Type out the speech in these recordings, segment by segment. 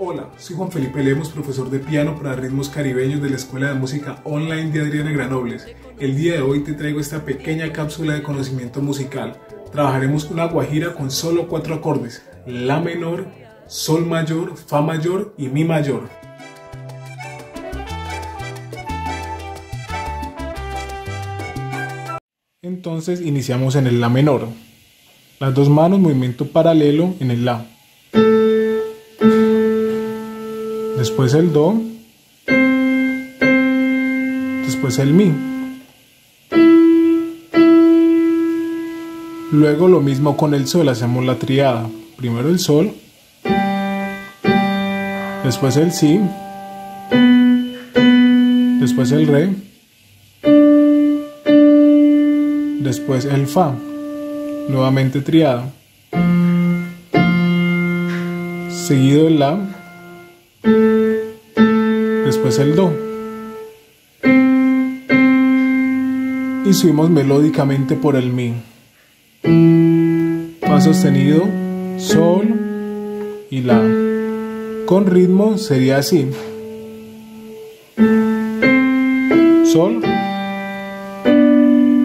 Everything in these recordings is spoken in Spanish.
Hola, soy Juan Felipe Lemos, profesor de piano para ritmos caribeños de la Escuela de Música Online de Adriana Granobles. El día de hoy te traigo esta pequeña cápsula de conocimiento musical. Trabajaremos una guajira con solo 4 acordes: la menor, sol mayor, fa mayor y mi mayor. Entonces iniciamos en el la menor. Las dos manos, movimiento paralelo en el la. Después el do, después el mi. Luego lo mismo con el sol, hacemos la triada. Primero el sol, después el si, después el re, después el fa. Nuevamente triada. Seguido el la. Después el do, y subimos melódicamente por el mi. Fa sostenido, sol y la. Con ritmo sería así: sol,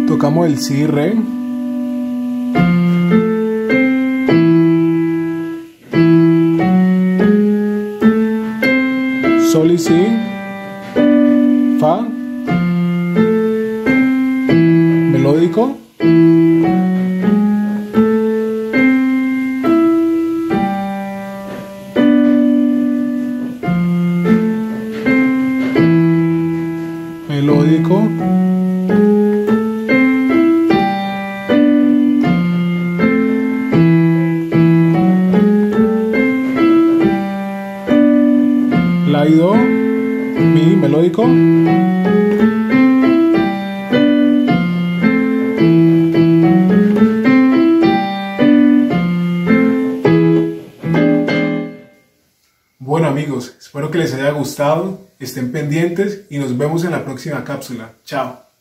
tocamos el si, re, sol y si, fa, melódico, melódico, la y do, mi melódico, Bueno amigos, espero que les haya gustado, estén pendientes y nos vemos en la próxima cápsula. Chao.